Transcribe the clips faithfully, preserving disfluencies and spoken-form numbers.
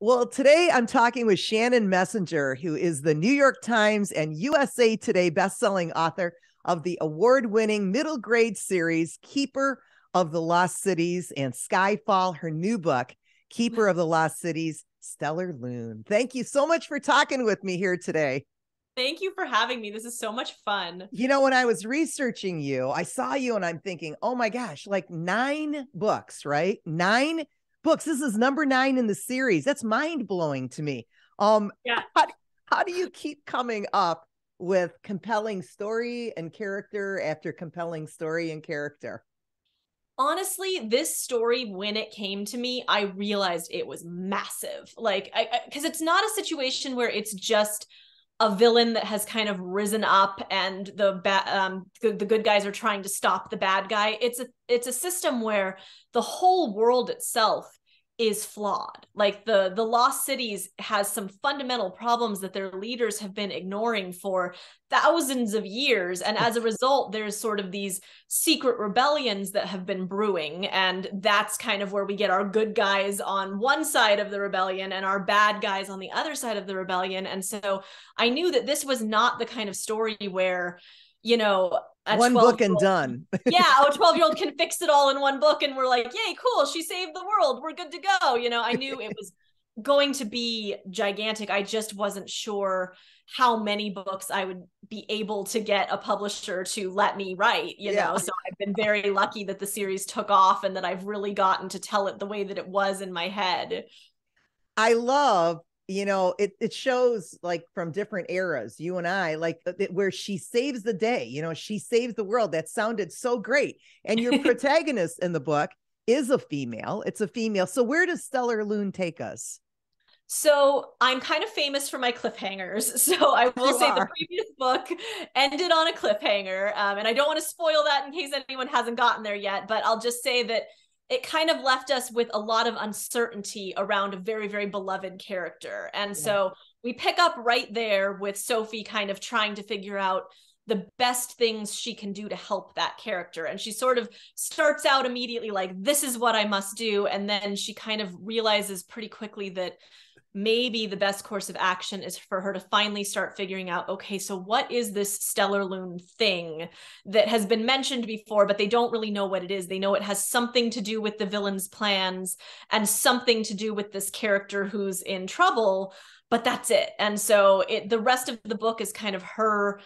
Well, today I'm talking with Shannon Messenger, who is the New York Times and U S A Today bestselling author of the award-winning middle grade series, Keeper of the Lost Cities, and Skyfall, her new book, Keeper of the Lost Cities, Stellarlune. Thank you so much for talking with me here today. Thank you for having me. This is so much fun. You know, when I was researching you, I saw you and I'm thinking, oh my gosh, like nine books, right? Nine books. This is number nine in the series. That's mind-blowing to me. Um, yeah. how, how do you keep coming up with compelling story and character after compelling story and character? Honestly, this story, when it came to me, I realized it was massive. Like, I, because it's not a situation where it's just a villain that has kind of risen up and the um the, the good guys are trying to stop the bad guy. It's a it's a system where the whole world itself is flawed. Like the the Lost Cities has some fundamental problems that their leaders have been ignoring for thousands of years, and as a result there's sort of these secret rebellions that have been brewing, and that's kind of where we get our good guys on one side of the rebellion and our bad guys on the other side of the rebellion. And so I knew that this was not the kind of story where, you know, one book and done. Yeah, a twelve-year-old can fix it all in one book, and we're like, yay, cool, she saved the world, we're good to go. You know, I knew it was going to be gigantic. I just wasn't sure how many books I would be able to get a publisher to let me write, you yeah. know. So I've been very lucky that the series took off and that I've really gotten to tell it the way that it was in my head. I love, you know, it, it shows like from different eras, you and I, like where she saves the day, you know, she saves the world. That sounded so great. And your protagonist in the book is a female. It's a female. So where does Stellarlune take us? So I'm kind of famous for my cliffhangers. So I will you say are. The previous book ended on a cliffhanger. Um, and I don't want to spoil that in case anyone hasn't gotten there yet, but I'll just say that it kind of left us with a lot of uncertainty around a very, very beloved character. And yeah. so we pick up right there with Sophie kind of trying to figure out the best things she can do to help that character. And she sort of starts out immediately like, this is what I must do. And then she kind of realizes pretty quickly that maybe the best course of action is for her to finally start figuring out, okay, so what is this Stellarlune thing that has been mentioned before, but they don't really know what it is. They know it has something to do with the villain's plans and something to do with this character who's in trouble, but that's it. And so it, the rest of the book is kind of her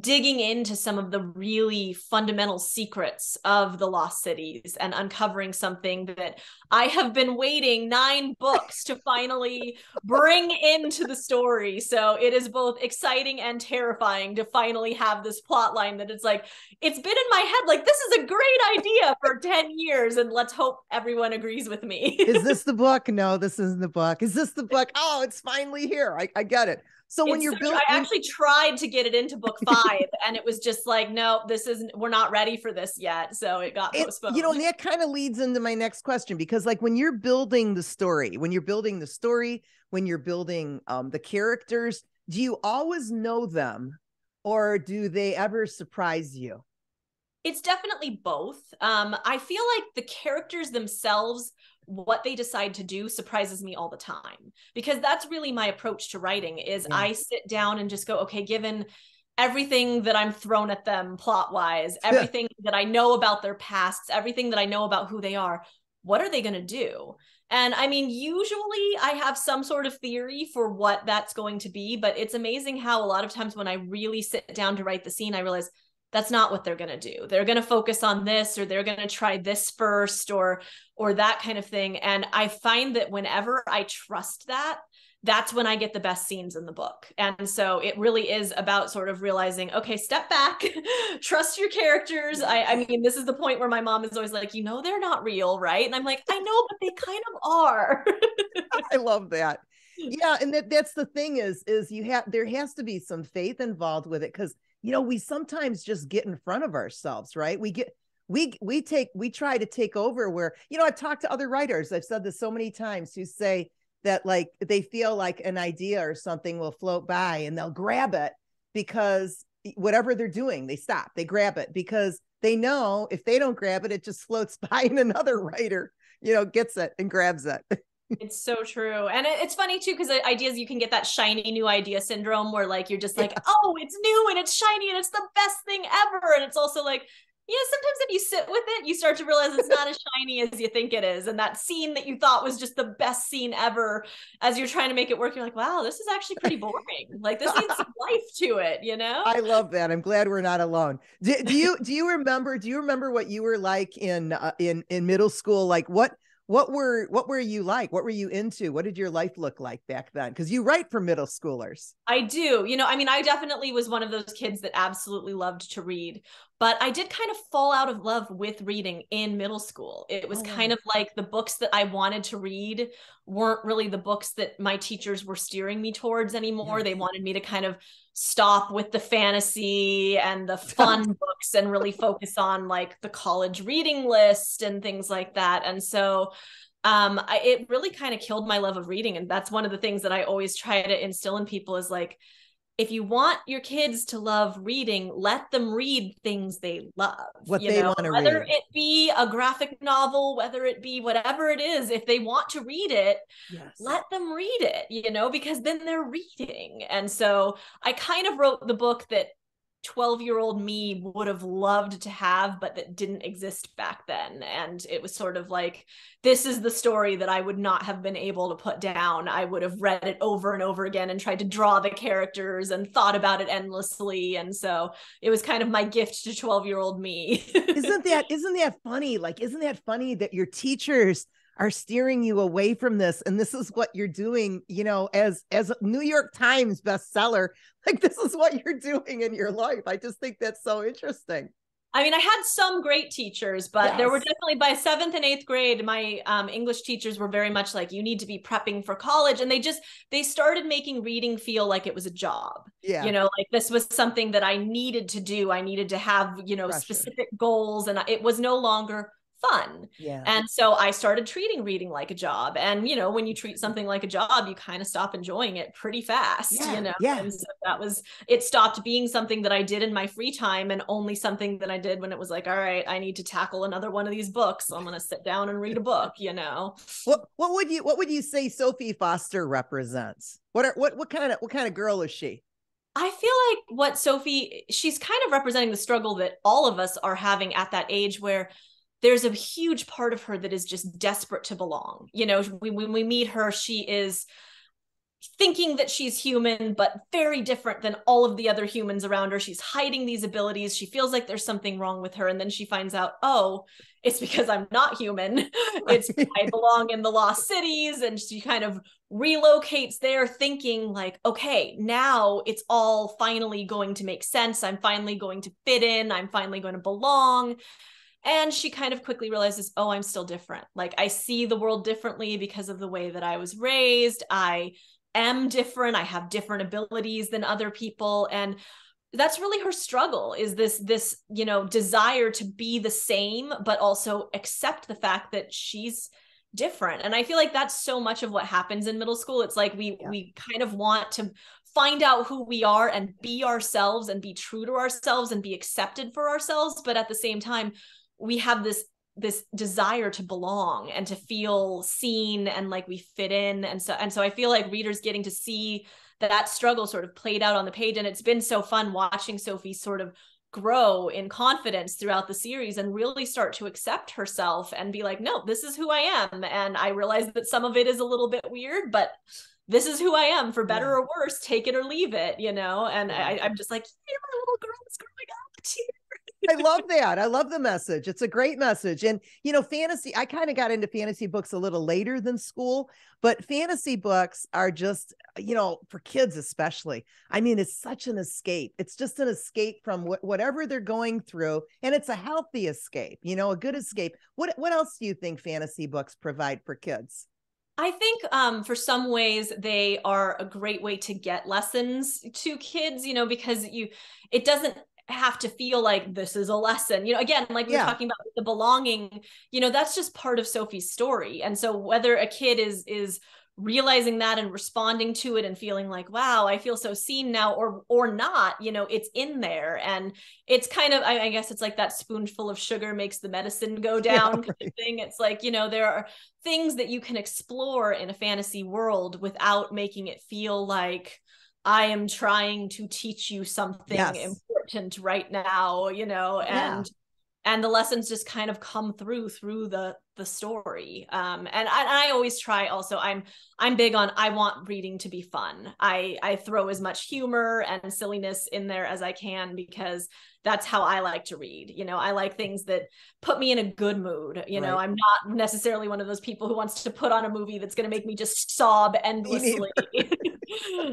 digging into some of the really fundamental secrets of the Lost Cities and uncovering something that I have been waiting nine books to finally bring into the story. So it is both exciting and terrifying to finally have this plot line that it's like, it's been in my head, like, this is a great idea for ten years. And let's hope everyone agrees with me. Is this the book? No, this isn't the book. Is this the book? Oh, it's finally here. I, I get it. So when it's you're so building, I actually tried to get it into book five and it was just like, no, this isn't, we're not ready for this yet. So it got it, postponed. You know, and that kind of leads into my next question, because like when you're building the story, when you're building the story, when you're building um, the characters, do you always know them or do they ever surprise you? It's definitely both. Um, I feel like the characters themselves, what they decide to do surprises me all the time, because that's really my approach to writing is yeah. I sit down and just go, okay, given everything that I'm thrown at them plot wise, everything that I know about their pasts, everything that I know about who they are, what are they going to do? And I mean, usually I have some sort of theory for what that's going to be, but it's amazing how a lot of times when I really sit down to write the scene, I realize that's not what they're going to do. They're going to focus on this, or they're going to try this first, or, or that kind of thing. And I find that whenever I trust that, that's when I get the best scenes in the book. And so it really is about sort of realizing, okay, step back, trust your characters. I, I mean, this is the point where my mom is always like, you know, they're not real, right? And I'm like, I know, but they kind of are. I love that. Yeah. And that, that's the thing is, is you have, there has to be some faith involved with it, because you know, we sometimes just get in front of ourselves, right? We get, we, we take, we try to take over where, you know, I've talked to other writers. I've said this so many times, who say that like, they feel like an idea or something will float by and they'll grab it because whatever they're doing, they stop, they grab it because they know if they don't grab it, it just floats by and another writer, you know, gets it and grabs it. It's so true. And it, it's funny too, because ideas, you can get that shiny new idea syndrome where like, you're just like, yeah. oh, it's new and it's shiny and it's the best thing ever. And it's also like, yeah, you know, sometimes if you sit with it, you start to realize it's not as shiny as you think it is. And that scene that you thought was just the best scene ever, as you're trying to make it work, you're like, wow, this is actually pretty boring. Like this needs some life to it, you know? I love that. I'm glad we're not alone. Do, do you, do you remember, do you remember what you were like in, uh, in, in middle school? Like what, what were, what were you like? What were you into? What did your life look like back then? Because you write for middle schoolers. I do. You know, I mean, I definitely was one of those kids that absolutely loved to read, but I did kind of fall out of love with reading in middle school. It was oh. kind of like the books that I wanted to read weren't really the books that my teachers were steering me towards anymore. Yeah. They wanted me to kind of stop with the fantasy and the fun books and really focus on like the college reading list and things like that. And so um, I, it really kind of killed my love of reading. And that's one of the things that I always try to instill in people is like, if you want your kids to love reading, let them read things they love. What you they want to read. Whether it be a graphic novel, whether it be whatever it is, if they want to read it, yes. let them read it, you know, because then they're reading. And so I kind of wrote the book that twelve-year-old me would have loved to have, but that didn't exist back then. And it was sort of like, this is the story that I would not have been able to put down. I would have read it over and over again and tried to draw the characters and thought about it endlessly. And so it was kind of my gift to twelve-year-old me. Isn't that, isn't that funny? Like, isn't that funny that your teachers are steering you away from this? And this is what you're doing, you know, as, as a New York Times bestseller, like this is what you're doing in your life. I just think that's so interesting. I mean, I had some great teachers, but yes. there were definitely by seventh and eighth grade, my um, English teachers were very much like, you need to be prepping for college. And they just, they started making reading feel like it was a job. Yeah. You know, like this was something that I needed to do. I needed to have, you know, Pressure. specific goals, and it was no longer fun. Yeah. And so I started treating reading like a job. And, you know, when you treat something like a job, you kind of stop enjoying it pretty fast, yeah, you know, yeah. and so that was, it stopped being something that I did in my free time and only something that I did when it was like, all right, I need to tackle another one of these books. So I'm going to sit down and read a book, you know. What, what would you, what would you say Sophie Foster represents? What are, what, what kind of, what kind of girl is she? I feel like what Sophie, she's kind of representing the struggle that all of us are having at that age where there's a huge part of her that is just desperate to belong. You know, we, when we meet her, she is thinking that she's human, but very different than all of the other humans around her. She's hiding these abilities. She feels like there's something wrong with her. And then she finds out, oh, it's because I'm not human. It's I belong in the lost cities. And she kind of relocates there thinking like, okay, now it's all finally going to make sense. I'm finally going to fit in. I'm finally going to belong. And she kind of quickly realizes, oh, I'm still different. Like I see the world differently because of the way that I was raised. I am different. I have different abilities than other people. And that's really her struggle is this, this, you know, desire to be the same, but also accept the fact that she's different. And I feel like that's so much of what happens in middle school. It's like we, yeah. we kind of want to find out who we are and be ourselves and be true to ourselves and be accepted for ourselves. But at the same time, we have this, this desire to belong and to feel seen and like we fit in. And so, and so I feel like readers getting to see that, that struggle sort of played out on the page. And it's been so fun watching Sophie sort of grow in confidence throughout the series and really start to accept herself and be like, no, this is who I am. And I realize that some of it is a little bit weird, but this is who I am for better or worse, take it or leave it, you know? And I, I'm just like, hey, my little girl is growing up too. I love that. I love the message. It's a great message. And, you know, fantasy, I kind of got into fantasy books a little later than school, but fantasy books are just, you know, for kids, especially, I mean, it's such an escape. It's just an escape from wh- whatever they're going through. And it's a healthy escape, you know, a good escape. What, what else do you think fantasy books provide for kids? I think um, for some ways they are a great way to get lessons to kids, you know, because you, it doesn't have to feel like this is a lesson, you know, again, like we yeah. were talking about the belonging, you know, that's just part of Sophie's story. And so whether a kid is, is realizing that and responding to it and feeling like, wow, I feel so seen now, or or not, you know, it's in there. And it's kind of, I, I guess it's like that spoonful of sugar makes the medicine go down, yeah, right, kind of thing. It's like, you know, there are things that you can explore in a fantasy world without making it feel like I am trying to teach you something, yes, important right now, you know, and yeah. And the lessons just kind of come through, through the, the story. Um, and I, I always try also, I'm, I'm big on, I want reading to be fun. I, I throw as much humor and silliness in there as I can, because that's how I like to read. You know, I like things that put me in a good mood. You know, right. I'm not necessarily one of those people who wants to put on a movie that's going to make me just sob endlessly.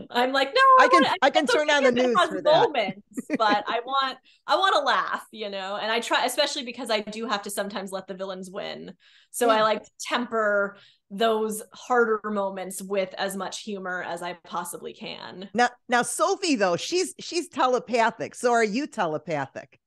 I'm like, no, I, I can, wanna, I can turn on the news for that. Moments, but I want, I want to laugh, you know, and I try, especially because I do have to sometimes let the villains win. So yeah. I like to temper those harder moments with as much humor as I possibly can. Now, now, Sophie though, she's, she's telepathic. So are you telepathic?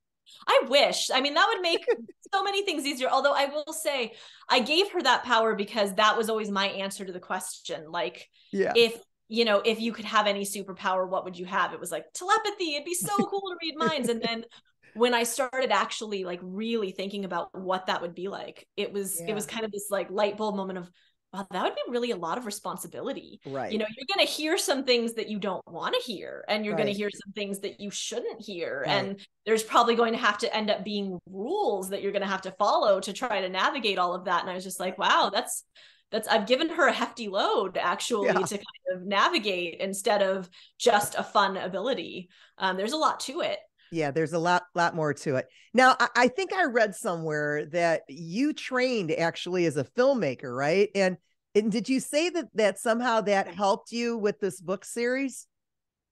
I wish. I mean, that would make so many things easier. Although I will say I gave her that power because that was always my answer to the question. Like, yeah. if, you know, if you could have any superpower, what would you have? It was like telepathy. It'd be so cool to read minds. And then when I started actually like really thinking about what that would be like, it was, yeah. it was kind of this like light bulb moment of, wow, that would be really a lot of responsibility. Right. You know, you're going to hear some things that you don't want to hear, and you're right. going to hear some things that you shouldn't hear. Right. And there's probably going to have to end up being rules that you're going to have to follow to try to navigate all of that. And I was just like, wow, that's, That's I've given her a hefty load, actually, yeah. to kind of navigate instead of just a fun ability. Um, there's a lot to it. Yeah, there's a lot, lot more to it. Now, I, I think I read somewhere that you trained actually as a filmmaker, right? And, and did you say that that somehow that helped you with this book series?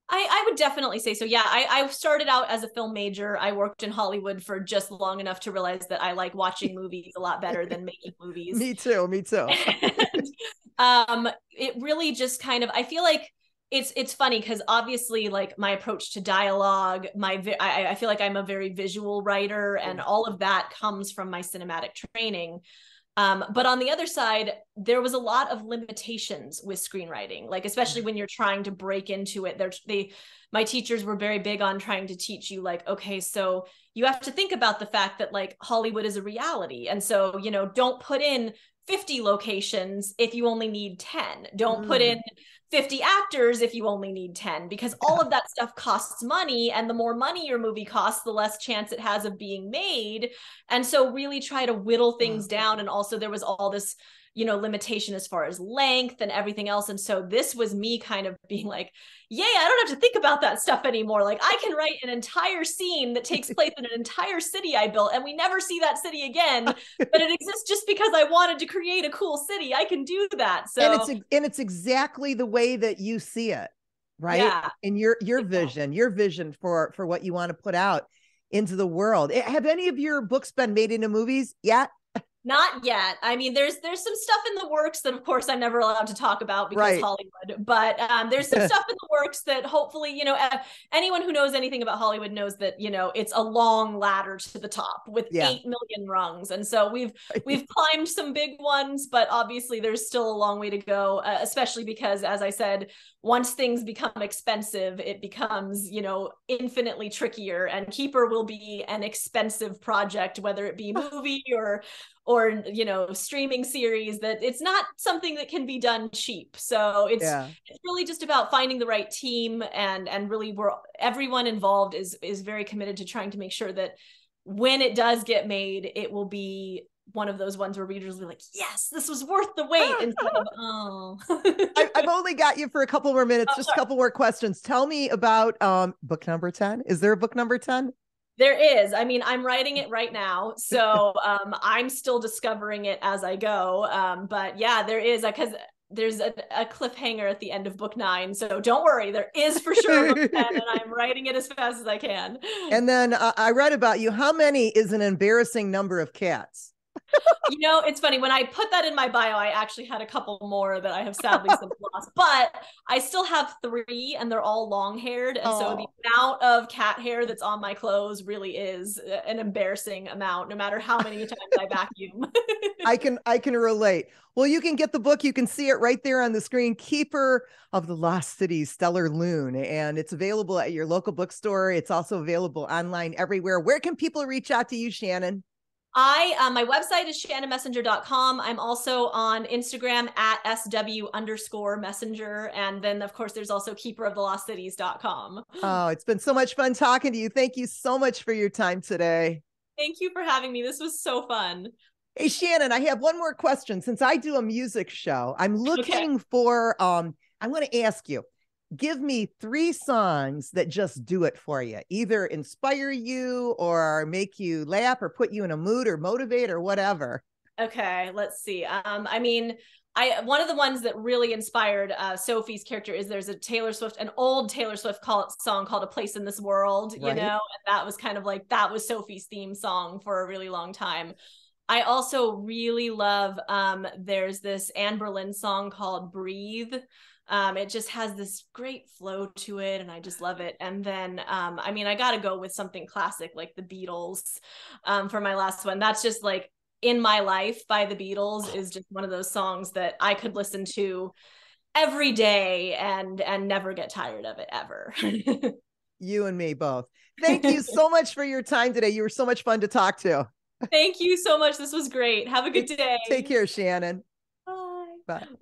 I, I would definitely say so. Yeah, I, I started out as a film major. I worked in Hollywood for just long enough to realize that I like watching movies a lot better than making movies. Me too. Me too. And, um, it really just kind of, I feel like it's, it's funny because obviously like my approach to dialogue, my, I, I feel like I'm a very visual writer, and all of that comes from my cinematic training. Um, but on the other side, there was a lot of limitations with screenwriting, like, especially when you're trying to break into it. They're, they, my teachers were very big on trying to teach you like, okay, so you have to think about the fact that like Hollywood is a reality. And so, you know, don't put in fifty locations if you only need ten. Don't mm. put in fifty actors if you only need ten, because yeah. all of that stuff costs money, and the more money your movie costs, the less chance it has of being made. And so really try to whittle things mm. down. And also there was all this, you know, limitation as far as length and everything else. And so this was me kind of being like, yay, I don't have to think about that stuff anymore. Like I can write an entire scene that takes place in an entire city I built, and we never see that city again, but it exists just because I wanted to create a cool city. I can do that. So and it's, and it's exactly the way that you see it, right? Yeah. And your, your vision, your vision for, for what you want to put out into the world. Have any of your books been made into movies yet? Not yet. I mean, there's there's some stuff in the works that, of course, I'm never allowed to talk about because right. Hollywood. But um, there's some stuff in the works that hopefully, you know, anyone who knows anything about Hollywood knows that, you know, it's a long ladder to the top with yeah. eight million rungs. And so we've we've climbed some big ones, but obviously there's still a long way to go, uh, especially because, as I said, once things become expensive, it becomes, you know, infinitely trickier. And Keeper will be an expensive project, whether it be movie or or, you know, streaming series, that it's not something that can be done cheap. So it's, yeah. it's really just about finding the right team, and, and really we're, everyone involved is, is very committed to trying to make sure that when it does get made, it will be one of those ones where readers will be like, yes, this was worth the wait. Instead of, oh. I, I've only got you for a couple more minutes, oh, just sorry. a couple more questions. Tell me about um, book number ten. Is there a book number ten? There is. I mean, I'm writing it right now, so um, I'm still discovering it as I go. Um, but yeah, there is, because there's a, a cliffhanger at the end of book nine. So don't worry, there is for sure book ten, and I'm writing it as fast as I can. And then uh, I read about you. How many is an embarrassing number of cats? You know, it's funny, when I put that in my bio, I actually had a couple more that I have sadly since lost, but I still have three and they're all long haired. And oh. so the amount of cat hair that's on my clothes really is an embarrassing amount, no matter how many times I vacuum. I can, I can relate. Well, you can get the book. You can see it right there on the screen, Keeper of the Lost Cities, Stellarlune. And it's available at your local bookstore. It's also available online everywhere. Where can people reach out to you, Shannon? I, uh, my website is shannon messenger dot com. I'm also on Instagram at sw underscore messenger. And then of course, there's also keeper of the lost cities dot com. Oh, it's been so much fun talking to you. Thank you so much for your time today. Thank you for having me. This was so fun. Hey, Shannon, I have one more question. Since I do a music show, I'm looking okay. for, um, I want to ask you, give me three songs that just do it for you, either inspire you or make you laugh or put you in a mood or motivate or whatever. Okay, let's see. Um, I mean, I, one of the ones that really inspired uh, Sophie's character is there's a Taylor Swift, an old Taylor Swift call, song called A Place in This World, right. you know, and that was kind of like, that was Sophie's theme song for a really long time. I also really love, um, there's this Anne Berlin song called Breathe. Um, it just has this great flow to it and I just love it. And then, um, I mean, I got to go with something classic like the Beatles um, for my last one. That's just like In My Life by the Beatles is just one of those songs that I could listen to every day and, and never get tired of it ever. You and me both. Thank you so much for your time today. You were so much fun to talk to. Thank you so much. This was great. Have a good day. Take care, Shannon. Bye. Bye.